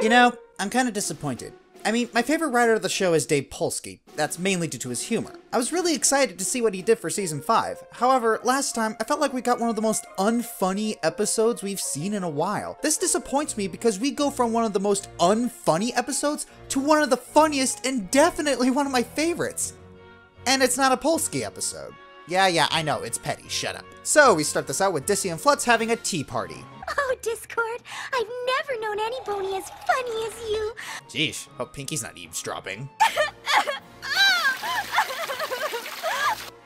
You know, I'm kind of disappointed. I mean, my favorite writer of the show is Dave Polsky. That's mainly due to his humor. I was really excited to see what he did for Season 5. However, last time, I felt like we got one of the most unfunny episodes we've seen in a while. This disappoints me because we go from one of the most unfunny episodes to one of the funniest and definitely one of my favorites. And it's not a Polsky episode. Yeah, I know, it's petty, shut up. So, we start this out with Dissy and Flutz having a tea party. Oh, Discord, I've never known any Boney as funny as you. Jeez, hope Pinkie's not eavesdropping.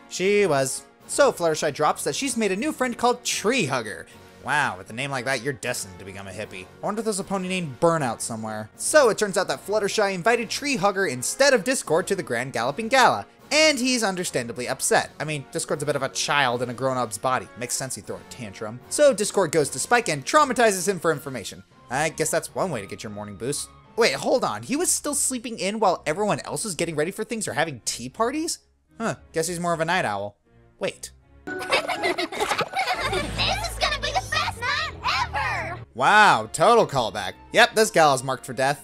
She was. So Fluttershy drops that she's made a new friend called Tree Hugger. Wow, with a name like that, you're destined to become a hippie. I wonder if there's a pony named Burnout somewhere. So it turns out that Fluttershy invited Tree Hugger instead of Discord to the Grand Galloping Gala. And he's understandably upset. I mean, Discord's a bit of a child in a grown-up's body. Makes sense he'd throw a tantrum. So Discord goes to Spike and traumatizes him for information. I guess that's one way to get your morning boost. Wait, hold on. He was still sleeping in while everyone else was getting ready for things or having tea parties? Huh, guess he's more of a night owl. Wait. This is gonna be the best night ever! Wow, total callback. Yep, this gala's marked for death.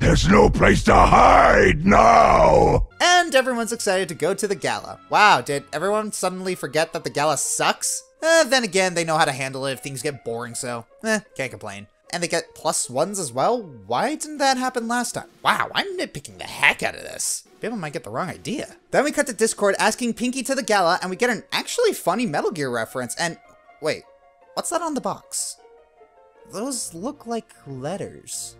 There's no place to hide now! And everyone's excited to go to the gala. Wow, did everyone suddenly forget that the gala sucks? Then again, they know how to handle it if things get boring, so can't complain. And they get +1s as well? Why didn't that happen last time? Wow, I'm nitpicking the heck out of this. People might get the wrong idea. Then we cut to Discord asking Pinkie to the gala, and we get an actually funny Metal Gear reference, and wait, what's that on the box? Those look like letters.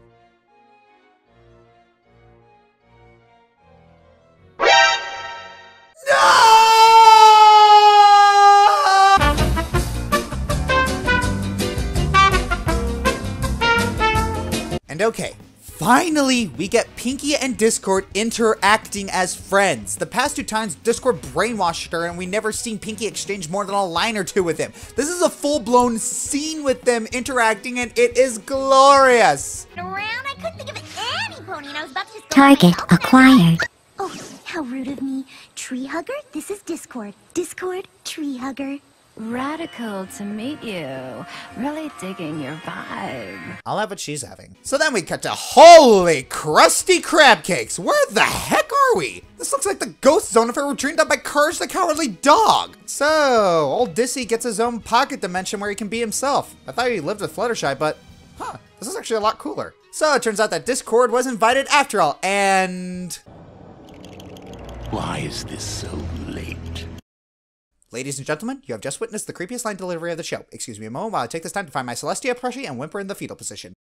And okay, finally we get Pinkie and Discord interacting as friends. The past two times, Discord brainwashed her and we never seen Pinkie exchange more than a line or two with him. This is a full-blown scene with them interacting and it is glorious. I couldn't think of any pony and I was about to just go Target acquired. Oh, how rude of me. Tree Hugger, this is Discord. Discord, Tree Hugger. Radical to meet you. Really digging your vibe. I'll have what she's having. So then we cut to holy crusty crab cakes. Where the heck are we? This looks like the ghost zone if it were dreamed up by Curse the Cowardly Dog. So, old Dissy gets his own pocket dimension where he can be himself. I thought he lived with Fluttershy, but huh, this is actually a lot cooler. So it turns out that Discord was invited after all, and... Why is this so late? Ladies and gentlemen, you have just witnessed the creepiest line delivery of the show. Excuse me a moment while I take this time to find my Celestia plushie and whimper in the fetal position.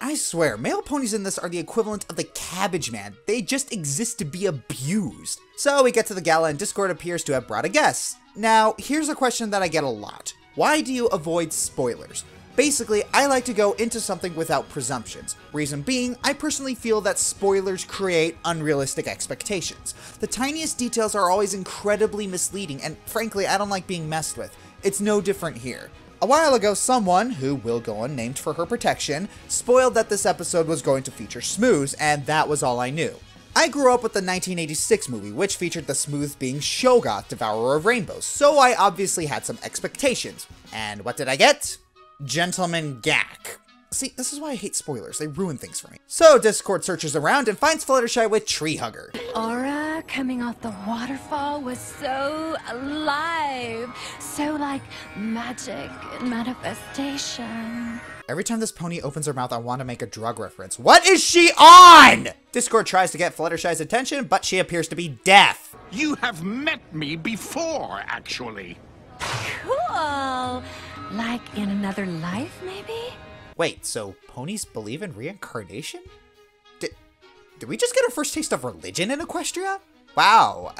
I swear, male ponies in this are the equivalent of the Cabbage Man. They just exist to be abused. So we get to the gala and Discord appears to have brought a guest. Now, here's a question that I get a lot. Why do you avoid spoilers? Basically, I like to go into something without presumptions. Reason being, I personally feel that spoilers create unrealistic expectations. The tiniest details are always incredibly misleading, and frankly, I don't like being messed with. It's no different here. A while ago, someone, who will go unnamed for her protection, spoiled that this episode was going to feature Smooze, and that was all I knew. I grew up with the 1986 movie, which featured the Smooze being Shogoth, Devourer of Rainbows, so I obviously had some expectations. And what did I get? Gentlemen Gack. See, this is why I hate spoilers. They ruin things for me. So Discord searches around and finds Fluttershy with Tree Hugger. Aura coming off the waterfall was so alive. So like magic and manifestation. Every time this pony opens her mouth, I want to make a drug reference. What is she on? Discord tries to get Fluttershy's attention, but she appears to be deaf. You have met me before, actually. Cool. Like in another life, maybe? Wait, so ponies believe in reincarnation? Did we just get our first taste of religion in Equestria? Wow,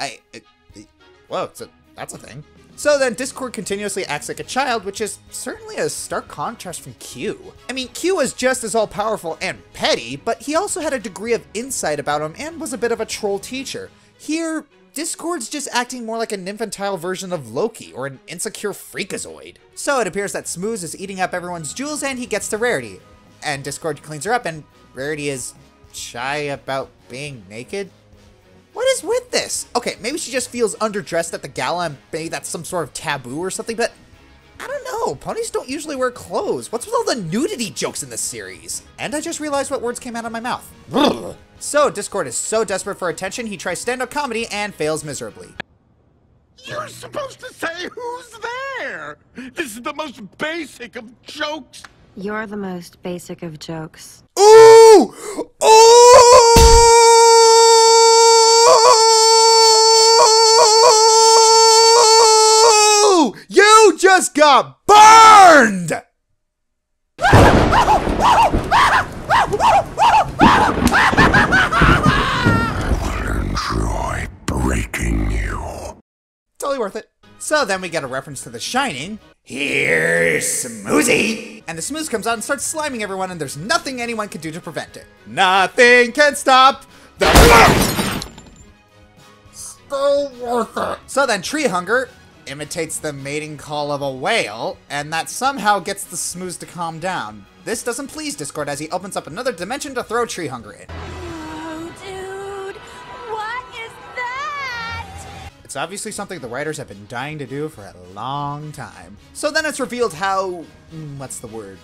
whoa, that's a thing. So then Discord continuously acts like a child, which is certainly a stark contrast from Q. I mean, Q was just as all-powerful and petty, but he also had a degree of insight about him and was a bit of a troll teacher. Here, Discord's just acting more like an infantile version of Loki or an insecure freakazoid. So it appears that Smooze is eating up everyone's jewels and he gets to Rarity. And Discord cleans her up and Rarity is shy about being naked? What is with this? Okay, maybe she just feels underdressed at the gala and maybe that's some sort of taboo or something, but I don't know No, ponies don't usually wear clothes. What's with all the nudity jokes in this series? And I just realized what words came out of my mouth. So, Discord is so desperate for attention, he tries stand-up comedy and fails miserably. You're supposed to say who's there! This is the most basic of jokes! You're the most basic of jokes. Ooh! Ooh! You just got burned! Enjoy breaking you. Totally worth it. So then we get a reference to The Shining. Here's Smooze! And the Smooze comes out and starts sliming everyone, and there's nothing anyone can do to prevent it. Nothing can stop the Still worth it. So then Tree Hugger imitates the mating call of a whale, and that somehow gets the Smooze to calm down. This doesn't please Discord as he opens up another dimension to throw Tree Hugger in. It's obviously something the writers have been dying to do for a long time. So then it's revealed how, what's the word,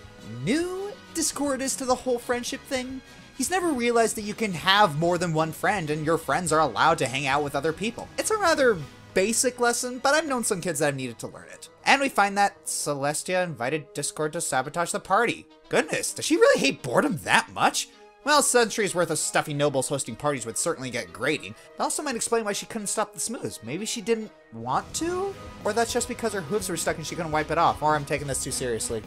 new Discord is to the whole friendship thing. He's never realized that you can have more than one friend and your friends are allowed to hang out with other people. It's a rather basic lesson, but I've known some kids that have needed to learn it. And we find that Celestia invited Discord to sabotage the party. Goodness, does she really hate boredom that much? Well, centuries worth of stuffy nobles hosting parties would certainly get grating. That also might explain why she couldn't stop the Smooze. Maybe she didn't want to? Or that's just because her hooves were stuck and she couldn't wipe it off, or I'm taking this too seriously.